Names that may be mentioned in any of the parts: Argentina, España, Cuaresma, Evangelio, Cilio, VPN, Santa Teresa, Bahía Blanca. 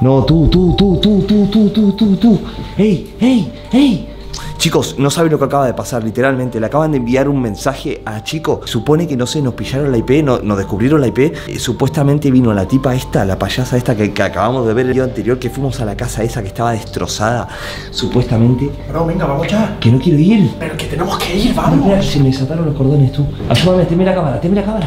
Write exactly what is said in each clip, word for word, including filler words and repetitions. No, tú, tú, tú, tú, tú, tú, tú, tú, tú. ¡Ey, ey, ey! Chicos, no saben lo que acaba de pasar, literalmente. Le acaban de enviar un mensaje a Chico. Supone que, no sé, nos pillaron la I P, no, nos descubrieron la I P. Eh, supuestamente vino la tipa esta, la payasa esta que, que acabamos de ver el video anterior, que fuimos a la casa esa que estaba destrozada. Supuestamente... Bro, venga, vamos ya. Que no quiero ir. Pero que tenemos que ir, vamos. Mira, se me desataron los cordones, tú. Ayúdame, teme la cámara, teme la cámara.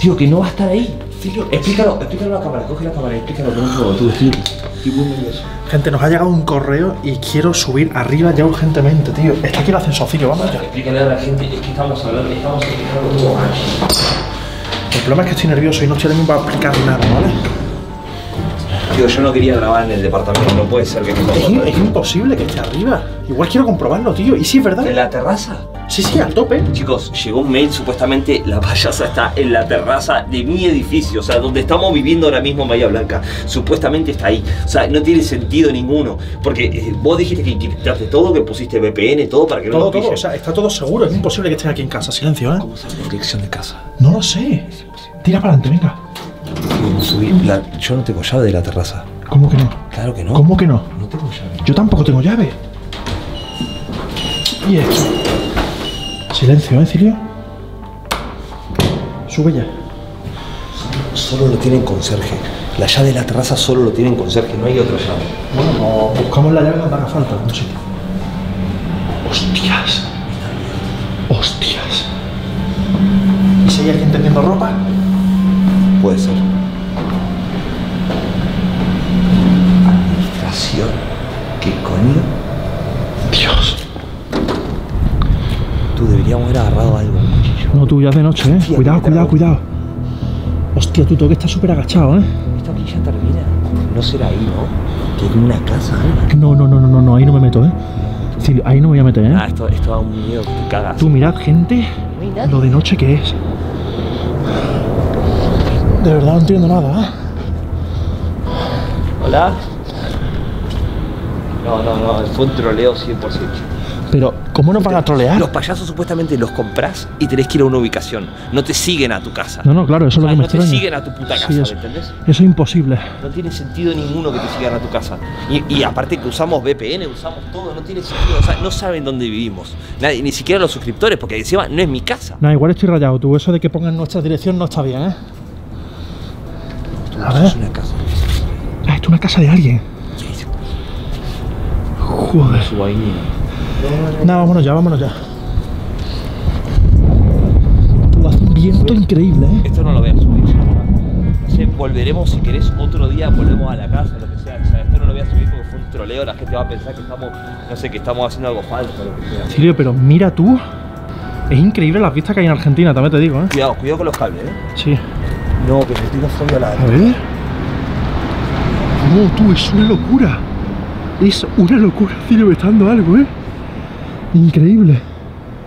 Tío, que no va a estar ahí. Cilio, explícalo, explícalo a la cámara, coge la cámara y explícalo con un juego, tú, Cilio. Gente, nos ha llegado un correo y quiero subir arriba ya urgentemente, tío. Está aquí el ascensor, Cilio, vamos ya. Explícale a la gente, es que estamos hablando, estamos explicando todo. El problema es que estoy nervioso y no estoy mismo para explicar nada, ¿vale? Tío, yo no quería grabar en el departamento, no puede ser que... Es, es imposible que esté arriba. Igual quiero comprobarlo, tío. ¿Y si es verdad? ¿En la terraza? Sí, sí, al tope. Chicos, llegó un mail, supuestamente la payasa está en la terraza de mi edificio, o sea, donde estamos viviendo ahora mismo en Bahía Blanca. Supuestamente está ahí. O sea, no tiene sentido ninguno. Porque vos dijiste que encriptaste todo, que pusiste V P N, todo para que todo, no lo pillen. Todo, o sea, está todo seguro. Es imposible que estén aquí en casa. Silencio, ¿eh? ¿Cómo sabes la dirección de casa? No lo sé. Tira para adelante, venga. Subir la... Yo no tengo llave de la terraza. ¿Cómo que no? Claro que no. ¿Cómo que no? No tengo llave. Yo tampoco tengo llave. Y esto. Silencio, ¿eh, Cilio? Sube ya. Solo lo tienen conserje. La llave de la terraza solo lo tienen conserje, no hay otra llave. Bueno, no, buscamos la llave que nos haga falta, no sé. Hostias. Hostias. ¿Y si hay alguien tendiendo ropa? Puede ser. Administración. ¿Qué coño? Dios. Tú deberías haber agarrado algo. No, tú ya es de noche, eh. Hostia, cuidado, cuidado, cuidado. Hostia, tú, todo que está súper agachado, eh. Esta orilla termina. No será ahí, ¿no? Que es una casa, ¿eh? No, no, no, no, no, ahí no me meto, eh. Sí, ahí no me voy a meter, eh. Ah, esto, esto da un miedo que te cagas. Tú mirad, gente, no lo de noche que es. De verdad no entiendo nada, ¿eh? ¿Hola? No, no, no, fue un troleo cien por ciento. Pero, ¿cómo no van a trolear? Los payasos supuestamente los compras y tenés que ir a una ubicación. No te siguen a tu casa. No, no, claro, eso es lo que me extraña. No te siguen a tu puta casa, ¿me entendés? Eso es imposible. No tiene sentido ninguno que te sigan a tu casa. Y, y aparte que usamos V P N, usamos todo, no tiene sentido. O sea, no saben dónde vivimos. Nadie, ni siquiera los suscriptores, porque encima no es mi casa. No, igual estoy rayado, tú. Eso de que pongan nuestra dirección no está bien, ¿eh? A ver. Es una casa. Ah, esto es una casa de alguien. Sí, sí. Joder. Nada, vámonos ya, vámonos ya. Tú, hace un viento increíble, eh. Esto no lo veas subir. Entonces, volveremos, si querés, otro día volvemos a la casa, lo que sea. O sea, esto no lo voy a subir porque fue un troleo, la gente va a pensar que estamos, no sé, que estamos haciendo algo falso, lo que sea. Cilio, pero mira tú. Es increíble las vistas que hay en Argentina, también te digo, eh. Cuidado, cuidado con los cables, eh. Sí. No, que me tiro solo a la... A ver... No, tú, es una locura. Es una locura, Cilio, me está dando algo, ¿eh? Increíble.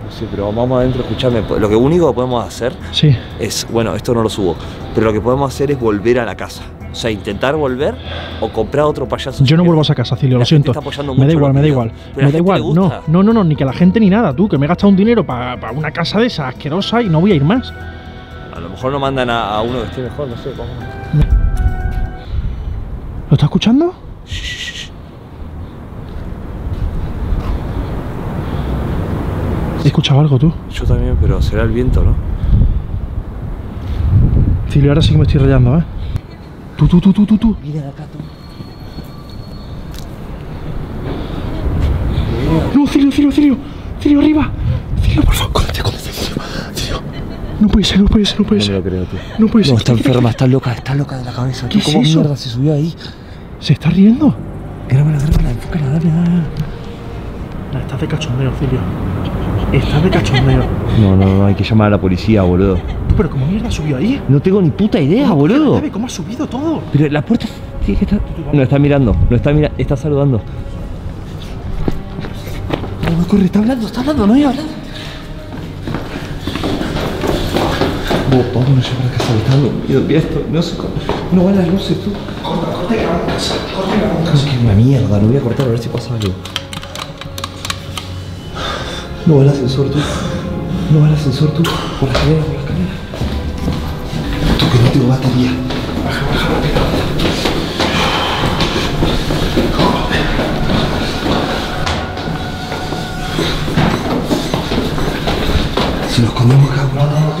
No sé, pero vamos adentro, escuchadme. Lo que único que podemos hacer... Sí. Es... Bueno, esto no lo subo. Pero lo que podemos hacer es volver a la casa. O sea, intentar volver o comprar otro payaso. Yo no vuelvo a esa casa, Cilio, lo siento. Me da igual, me da igual. Me da igual, no. No, no, no, ni que la gente ni nada, tú. Que me he gastado un dinero para pa una casa de esa asquerosa y no voy a ir más. A lo mejor no mandan a, a uno que esté mejor, no sé cómo. ¿Lo está escuchando? Shh. ¿He escuchado algo tú? Yo también, pero será el viento, ¿no? Cilio, ahora sí que me estoy rayando, ¿eh? Tú, tú, tú, tú, tú, tú. Mira de acá, tú. No, Cilio, Cilio, Cilio. Cilio, arriba. Cilio, por favor, córrete, córrete, Cilio. No puede ser, no puede ser, no puede ser. No me lo creo, tío. No puede ser. No, está enferma, está loca, está loca de la cabeza. ¿Qué es eso? Mierda, se subió ahí. ¿Se está riendo? Grábala, grábala, enfócala, dale, dale, dale. Estás de cachondeo, Cilio. Estás de cachondeo. No, no, no, hay que llamar a la policía, boludo. ¿Pero cómo mierda subió ahí? No tengo ni puta idea, boludo. ¿Sabes cómo ha subido todo? Pero la puerta tiene que estar... No, está mirando, no está mirando, está saludando. No, corre, está hablando, está hablando, no hay hablando. Vámonos ya para casa, me está dando miedo, mira esto, no sé cómo, no van las luces tú. Corta, corta que vamos a casa, corta que vamos a casa. Es una mierda, lo voy a cortar a ver si pasa algo. No va el ascensor tú, no va el ascensor tú, por la escalera, por la escalera. Tú que no tengo batería. Baja, baja, baja.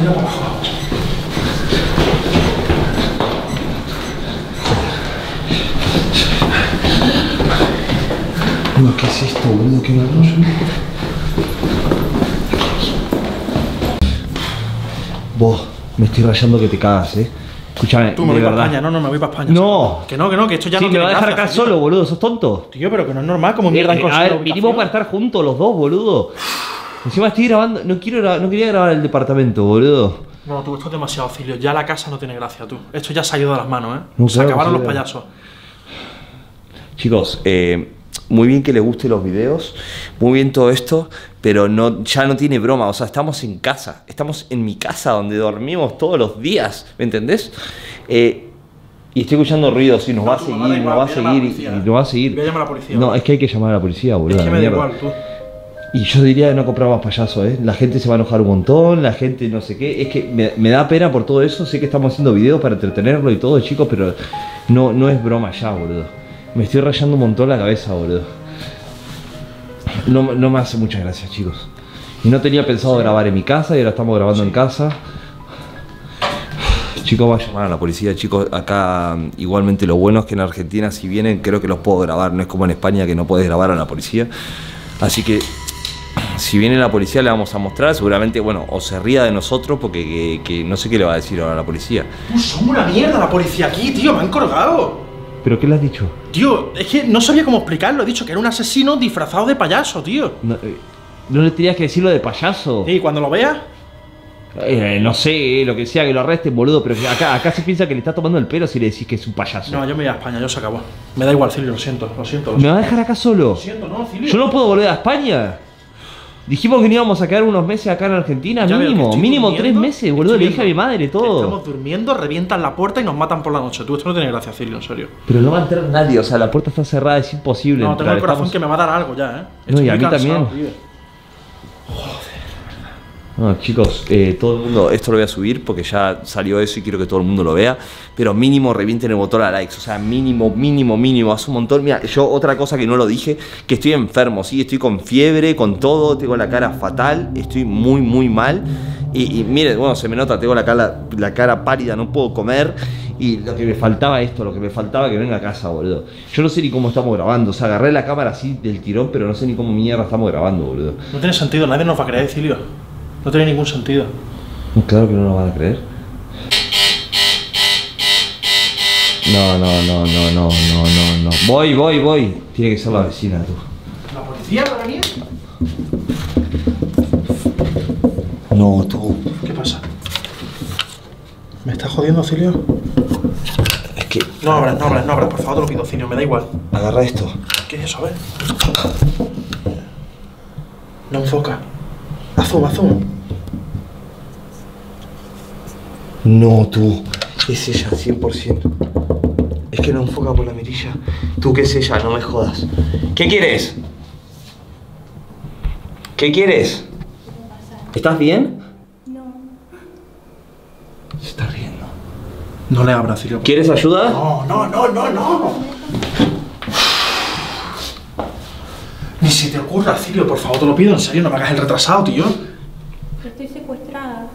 tira para abajo. No, ¿qué es esto, boludo? ¿Qué barroso? Vos, me estoy rayando que te cagas, eh. Escúchame, tú me voy para España, no, no, me voy para España. No, que no, que no, que esto ya sí, no tiene gracia. Sí, me va a dejar acá solo, boludo, sos tonto. Tío, pero que no es normal, como mierda en consuelo. A ver, vinimos para estar juntos los dos, boludo. Encima estoy grabando, no quiero grabar, no quería grabar el departamento, boludo. No, tú, esto es demasiado, Cilio, ya la casa no tiene gracia, tú. Esto ya se ha ido de las manos, eh. No, se claro, acabaron los payasos. Chicos, eh, muy bien que les gusten los videos, muy bien todo esto, pero no, ya no tiene broma, o sea, estamos en casa, estamos en mi casa donde dormimos todos los días, ¿me entendés? Eh, y estoy escuchando ruidos y nos no, va a seguir, nos va a seguir, y, y nos va a seguir. Voy a llamar a la policía. No, es que hay que llamar a la policía, boludo. Es que me da igual, tú. Y yo diría no comprar más payasos, ¿eh? La gente se va a enojar un montón, la gente no sé qué. Es que me, me da pena por todo eso, sé que estamos haciendo videos para entretenerlo y todo, chicos, pero no, no es broma ya, boludo. Me estoy rayando un montón la cabeza, boludo. No, no me hace muchas gracias, chicos. Y no tenía pensado grabar en mi casa y ahora estamos grabando sí. en casa. Chicos, voy a llamar a la policía, chicos. Acá igualmente lo bueno es que en Argentina si vienen creo que los puedo grabar. No es como en España que no puedes grabar a la policía. Así que si viene la policía le vamos a mostrar. Seguramente, bueno, o se ría de nosotros porque que, que no sé qué le va a decir ahora a la policía. Son una mierda la policía aquí, tío. Me han colgado. ¿Pero qué le has dicho? Tío, es que no sabía cómo explicarlo. He dicho que era un asesino disfrazado de payaso, tío. No, no le tenías que decir lo de payaso. Sí, cuando lo veas. Eh, no sé, eh, lo que sea, que lo arresten, boludo. Pero acá, acá se piensa que le está tomando el pelo si le decís que es un payaso. No, yo me voy a España, yo se acabó. Me da igual, Cilio, lo siento, lo siento. Lo ¿Me vas a dejar acá solo? Lo siento, no, Cilio. Yo no puedo volver a España. Dijimos que no íbamos a quedar unos meses acá en Argentina, ya mínimo, mínimo tres meses, boludo, le dije a mi madre todo. Estamos durmiendo, revientan la puerta y nos matan por la noche, tú, esto no tiene gracia, Cilio, en serio. Pero no va a entrar nadie, o sea, la puerta está cerrada, es imposible. No, entrar. Tengo el corazón Estamos... que me va a dar algo ya, eh. No, y a mí cansado, también. Tío. Joder. No, chicos, eh, todo el mundo, esto lo voy a subir porque ya salió eso y quiero que todo el mundo lo vea. Pero mínimo revienten el botón a likes, o sea, mínimo, mínimo, mínimo, hace un montón. Mira, yo otra cosa que no lo dije, que estoy enfermo, sí, estoy con fiebre, con todo, tengo la cara fatal, estoy muy, muy mal. Y, y miren, bueno, se me nota, tengo la cara, la cara pálida, no puedo comer. Y lo que me faltaba esto, lo que me faltaba que venga a casa, boludo. Yo no sé ni cómo estamos grabando, o sea, agarré la cámara así del tirón, pero no sé ni cómo mierda estamos grabando, boludo. No tiene sentido, nadie nos va a creer, Cilio. No tiene ningún sentido. Claro que no lo van a creer. No, no, no, no, no, no, no, no. Voy, voy, voy. Tiene que ser la vecina, tú. ¿La policía va a venir? No, tú. ¿Qué pasa? ¿Me estás jodiendo, Cilio? Es que... No abras, no abras, no abras. Por favor, te lo pido, Cilio. Me da igual. Agarra esto. ¿Qué es eso? A ver. No enfoca. Azul, azul. No, tú. Es ella, cien por ciento. Es que no enfoca por la mirilla. Tú que es ella, no me jodas. ¿Qué quieres? ¿Qué quieres? ¿Estás bien? No. Se está riendo. No le abras, Cilio. ¿Quieres ayuda? No, no, no, no, no. Ni se te ocurra, Cilio, por favor, te lo pido, en serio, no me hagas el retrasado, tío. Pero estoy secuestrada.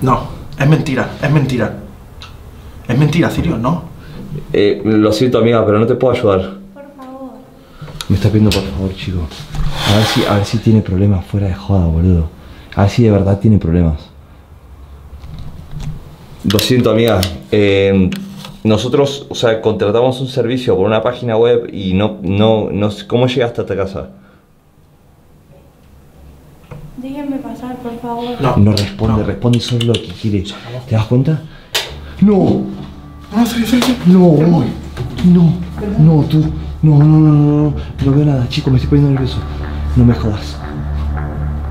No, es mentira, es mentira. Es mentira, Cilio, no. Eh, lo siento, amiga, pero no te puedo ayudar. Por favor. Me está pidiendo por favor, chico. A ver si, a ver si tiene problemas fuera de joda, boludo. A ver si de verdad tiene problemas. Lo siento, amiga. Eh... Nosotros, o sea, contratamos un servicio por una página web y no, no, no, ¿cómo llegaste a esta casa? Déjenme pasar, por favor. No, no responde, no. Responde solo lo que quiere. ¿Te das cuenta? No. No, soy, soy, soy. No, no, no, tú, no, no, no, no, no, no veo nada, chico, me estoy poniendo nervioso. No me jodas.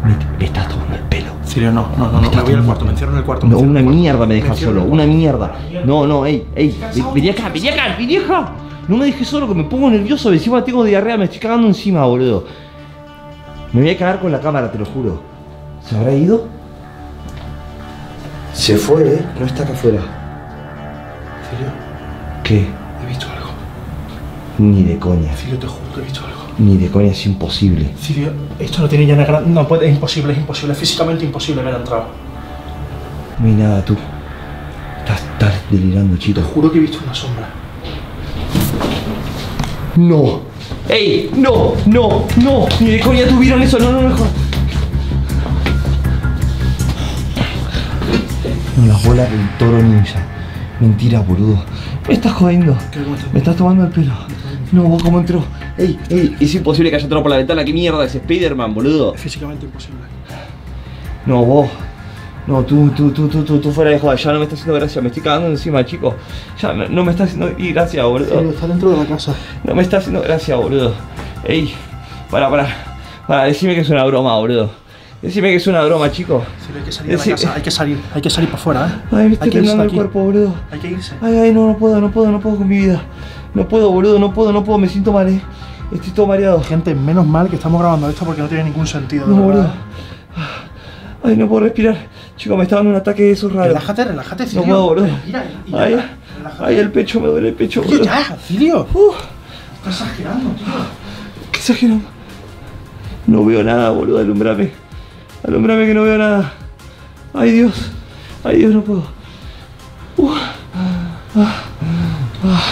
Me, me estás tomando el pelo. Cilio, no, no, no, no, me voy al cuarto, me encierro en el cuarto. No, una mierda me dejas solo, una mierda. No, no, ey, ey, vení acá, vení acá, vení acá. No me dejes solo, que me pongo nervioso, encima tengo diarrea, me estoy cagando encima, boludo. Me voy a cagar con la cámara, te lo juro. ¿Se habrá ido? Se fue, eh, no está acá afuera. Cilio. ¿Qué? He visto algo. Ni de coña. Cilio, te juro que he visto algo. Ni de coña, es imposible. Cilio, esto no tiene ya una gran... No puede, es imposible, es imposible, es físicamente imposible haber entrado. No hay nada, tú. Estás, estás delirando, Chito. Te juro que he visto una sombra. ¡No! ¡Ey! ¡No! ¡No! ¡No! ¡Ni de coña tuvieron eso! ¡No, no, no! No, las bolas del toro ninja. Mentira, boludo. Me estás jodiendo. Me estás tomando el pelo. No, vos cómo entró. Ey, ey, es imposible que haya entrado por la ventana. ¿Qué mierda es Spider-Man, boludo? Es físicamente imposible. No, vos. No, tú, tú, tú, tú, tú, tú fuera de joda. Ya no me estás haciendo gracia. Me estoy cagando encima, chicos. Ya no, no me estás haciendo gracia, boludo. Pero está dentro de la casa. No me estás haciendo gracia, boludo. Ey, para, para. Para, decime que es una broma, boludo. Decime que es una broma, chicos. Sí, hay que salir Decime... de la casa, hay que salir, hay que salir para afuera, ¿eh? Ay, me estoy temblando el cuerpo, boludo. Hay que irse. Ay, ay, no, no puedo, no puedo, no puedo con mi vida. No puedo, boludo, no puedo, no puedo, me siento mal, eh. Estoy todo mareado. Gente, menos mal que estamos grabando esto porque no tiene ningún sentido, no, boludo. Ay, no puedo respirar. Chicos, me está dando un ataque de esos raros. Relájate, relájate, Cilio. No puedo, boludo. Mira, mira, ay, relájate. Ay, el pecho, me duele el pecho, boludo. Ya, Cilio. Uh. Estás exagerando, tío. ¿Qué exagerando? No veo nada, boludo, alumbrame. Alumbrame que no veo nada. Ay, Dios. Ay, Dios, no puedo. Uh. Ah. Ah.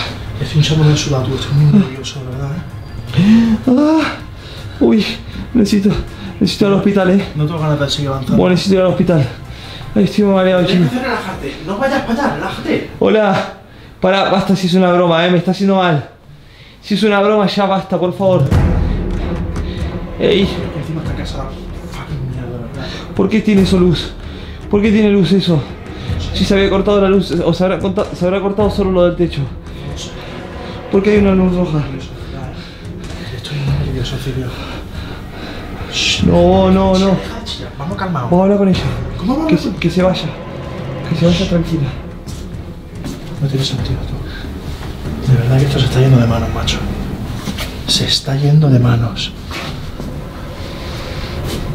Estoy hinchando en el sudado, estoy muy nervioso, ¿verdad? Ah. Uy, necesito. Necesito ir al hospital, eh. No tengo ganas de seguir avanzando. Bueno, necesito ir al hospital. Ahí estoy mareado, chico. Tienes que relajarte. No vayas para allá, relájate. Hola. Pará, basta si es una broma, eh. Me está haciendo mal. Si es una broma, ya basta, por favor. Ey. Encima está casado. ¿Por qué tiene eso luz? ¿Por qué tiene luz eso? Si se había cortado la luz, o se habrá, se habrá cortado solo lo del techo. ¿Por qué hay una luz roja? Estoy nervioso, Cilio. No, no, no. Vamos calmados. Vamos a hablar con ella. ¿Cómo vamos? Que se, que se vaya. Que se vaya tranquila. No tiene sentido, tú. De verdad que esto se está yendo de manos, macho. Se está yendo de manos.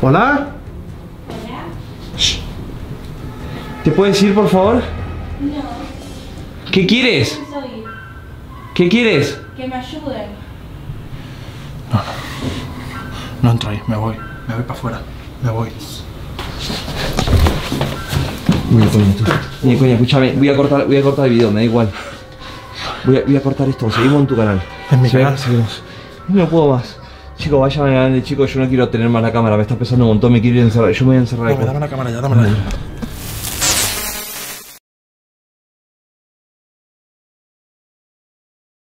¿Hola? ¿Te puedes ir, por favor? No. ¿Qué quieres? No pienso ir. ¿Qué quieres? Que me ayuden. No, no. No entro ahí, me voy. Me voy para afuera. Me voy. Mira, coño, tú. Mira, coño, escúchame. Voy a cortar, voy a cortar el video, me da igual. Voy a, voy a cortar esto. Seguimos en tu canal. En mi canal. Seguimos. No puedo más. Chicos, vayan adelante, chicos. Yo no quiero tener más la cámara. Me está pesando un montón. Me quiero ir a encerrar. Yo me voy a encerrar. No, me dame la cámara ya, dame la cámara.